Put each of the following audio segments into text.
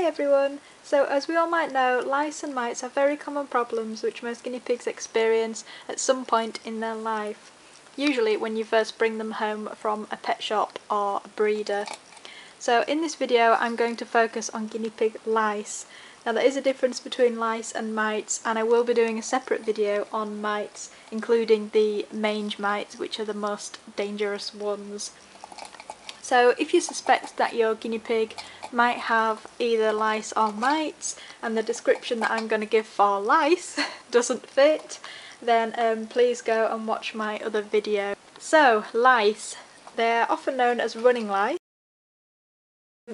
Hey everyone! So as we all might know, lice and mites are very common problems which most guinea pigs experience at some point in their life, usually when you first bring them home from a pet shop or a breeder. So in this video I'm going to focus on guinea pig lice. Now there is a difference between lice and mites, and I will be doing a separate video on mites, including the mange mites, which are the most dangerous ones. So if you suspect that your guinea pig might have either lice or mites, and the description that I'm going to give for lice doesn't fit, then please go and watch my other video. So lice, they're often known as running lice.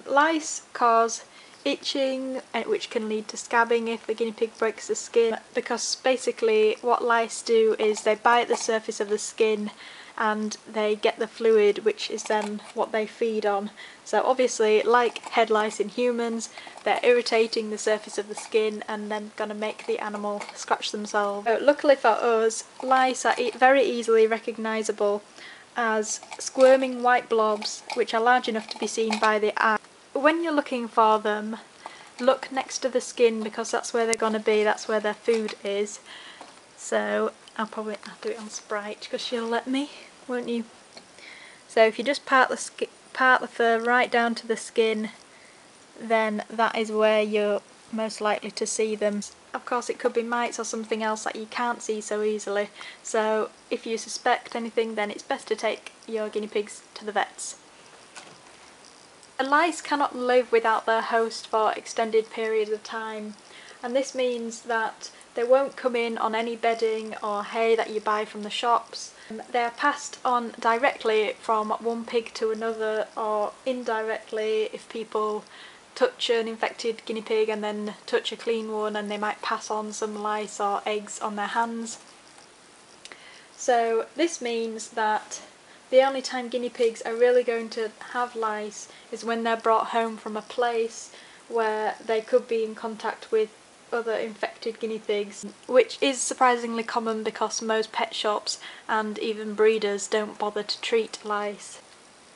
Lice cause itching, which can lead to scabbing if the guinea pig breaks the skin, because basically what lice do is they bite the surface of the skin and they get the fluid, which is then what they feed on. So obviously, like head lice in humans, they're irritating the surface of the skin and then going to make the animal scratch themselves. So luckily for us, lice are very easily recognisable as squirming white blobs which are large enough to be seen by the eye. When you're looking for them, look next to the skin, because that's where they're going to be, that's where their food is. So I'll do it on Sprite because she'll let me, won't you? So if you just part the fur right down to the skin, then that is where you're most likely to see them. Of course, it could be mites or something else that you can't see so easily, so if you suspect anything, then it's best to take your guinea pigs to the vets. The lice cannot live without their host for extended periods of time, and this means that they won't come in on any bedding or hay that you buy from the shops. They are passed on directly from one pig to another, or indirectly if people touch an infected guinea pig and then touch a clean one, and they might pass on some lice or eggs on their hands. So this means that the only time guinea pigs are really going to have lice is when they're brought home from a place where they could be in contact with other infected guinea pigs, which is surprisingly common because most pet shops and even breeders don't bother to treat lice.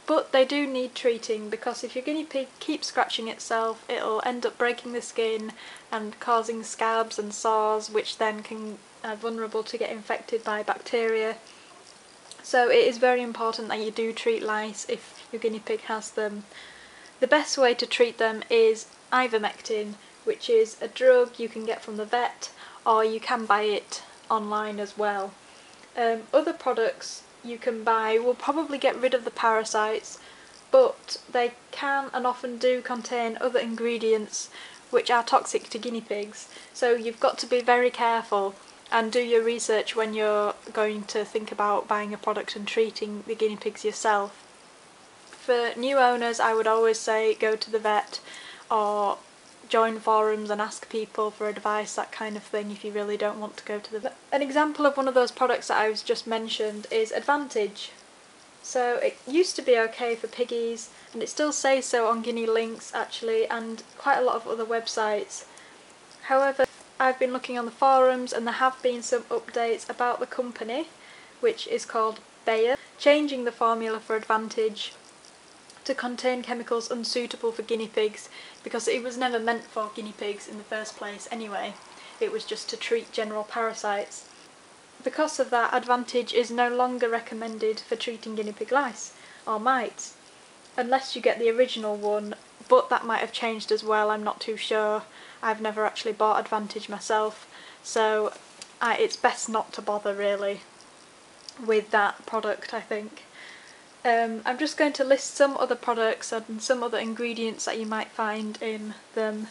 But they do need treating, because if your guinea pig keeps scratching itself, it'll end up breaking the skin and causing scabs and sores, which then can be vulnerable to get infected by bacteria. So it is very important that you do treat lice if your guinea pig has them. The best way to treat them is ivermectin, which is a drug you can get from the vet, or you can buy it online as well. Other products you can buy will probably get rid of the parasites, but they can and often do contain other ingredients which are toxic to guinea pigs, so you've got to be very careful and do your research when you're going to think about buying a product and treating the guinea pigs yourself. For new owners, I would always say go to the vet or join forums and ask people for advice, that kind of thing, if you really don't want to go to the vet. An example of one of those products that I've just mentioned is Advantage. So it used to be okay for piggies, and it still says so on Guinea Links actually, and quite a lot of other websites. However, I've been looking on the forums and there have been some updates about the company, which is called Bayer, changing the formula for Advantage to contain chemicals unsuitable for guinea pigs, because it was never meant for guinea pigs in the first place anyway. It was just to treat general parasites. Because of that, Advantage is no longer recommended for treating guinea pig lice or mites, unless you get the original one, but that might have changed as well, I'm not too sure. I've never actually bought Advantage myself, so it's best not to bother really with that product, I think. I'm just going to list some other products and some other ingredients that you might find in them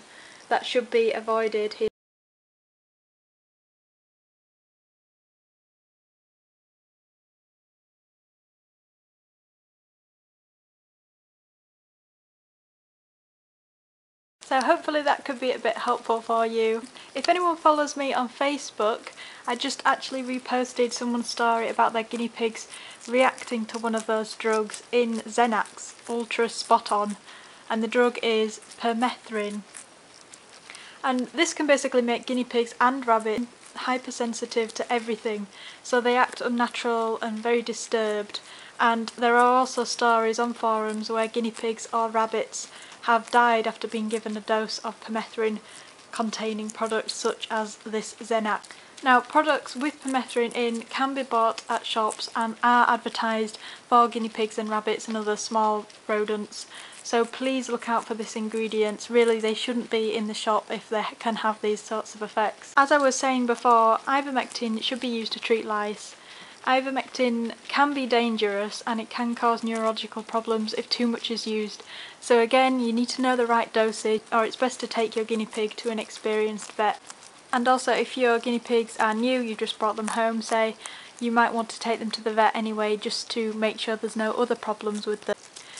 that should be avoided here. So hopefully that could be a bit helpful for you. If anyone follows me on Facebook, I just actually reposted someone's story about their guinea pigs reacting to one of those drugs in Xenex, ultra spot on, and the drug is permethrin. And this can basically make guinea pigs and rabbits hypersensitive to everything, so they act unnatural and very disturbed. And there are also stories on forums where guinea pigs or rabbits have died after being given a dose of permethrin containing products such as this Xenex. Now, products with permethrin in can be bought at shops and are advertised for guinea pigs and rabbits and other small rodents, so please look out for this ingredient. Really, they shouldn't be in the shop if they can have these sorts of effects. As I was saying before, ivermectin should be used to treat lice. Ivermectin can be dangerous and it can cause neurological problems if too much is used, so again you need to know the right dosage, or it's best to take your guinea pig to an experienced vet. And also, if your guinea pigs are new, you just brought them home, say, you might want to take them to the vet anyway just to make sure there's no other problems with them,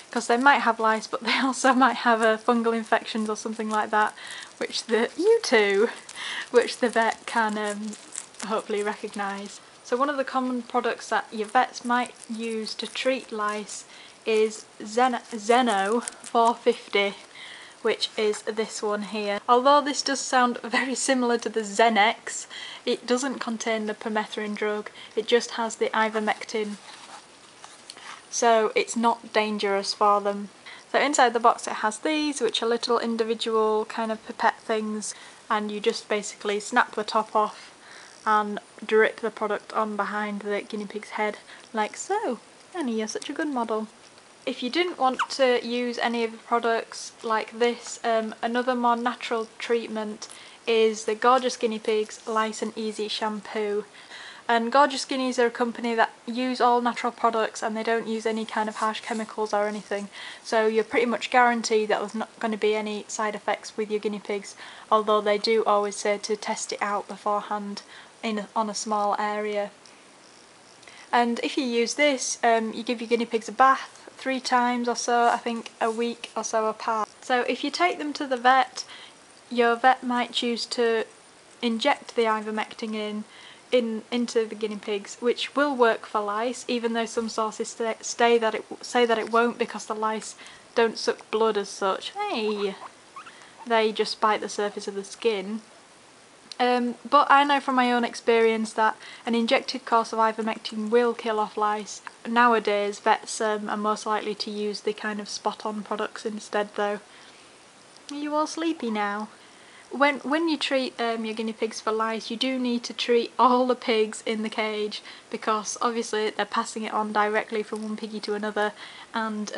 because they might have lice but they also might have fungal infections or something like that, which the vet can hopefully recognise. So one of the common products that your vets might use to treat lice is Xeno 450. Which is this one here. Although this does sound very similar to the Xenex, it doesn't contain the permethrin drug, it just has the ivermectin, so it's not dangerous for them. So inside the box it has these, which are little individual kind of pipette things, and you just basically snap the top off and drip the product on behind the guinea pig's head, like so. Annie, you're such a good model. If you didn't want to use any of the products like this, another more natural treatment is the Gorgeous Guinea Pigs Lice and Easy Shampoo. And Gorgeous Guineas are a company that use all natural products and they don't use any kind of harsh chemicals or anything, so you're pretty much guaranteed that there's not going to be any side effects with your guinea pigs, although they do always say to test it out beforehand on a small area. And if you use this, you give your guinea pigs a bath 3 times or so, I think a week or so apart. So if you take them to the vet, your vet might choose to inject the ivermectin into the guinea pigs, which will work for lice, even though some sources say that it won't, because the lice don't suck blood as such. Hey! They just bite the surface of the skin. But I know from my own experience that an injected course of ivermectin will kill off lice. Nowadays vets are most likely to use the kind of spot-on products instead though. Are you all sleepy now? When you treat your guinea pigs for lice, you do need to treat all the pigs in the cage, because obviously they're passing it on directly from one piggy to another, and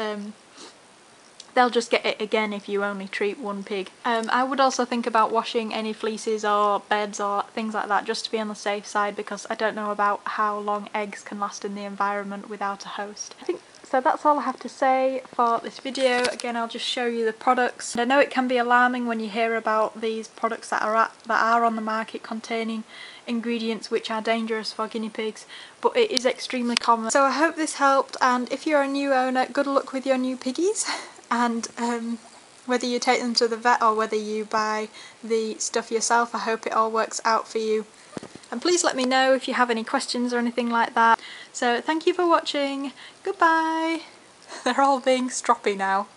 they'll just get it again if you only treat one pig. I would also think about washing any fleeces or beds or things like that, just to be on the safe side, because I don't know about how long eggs can last in the environment without a host. I think so. That's all I have to say for this video. Again, I'll just show you the products. I know it can be alarming when you hear about these products that are on the market containing ingredients which are dangerous for guinea pigs, but it is extremely common. So I hope this helped, and if you're a new owner, good luck with your new piggies. And whether you take them to the vet or whether you buy the stuff yourself, I hope it all works out for you. And please let me know if you have any questions or anything like that. So thank you for watching. Goodbye. They're all being stroppy now.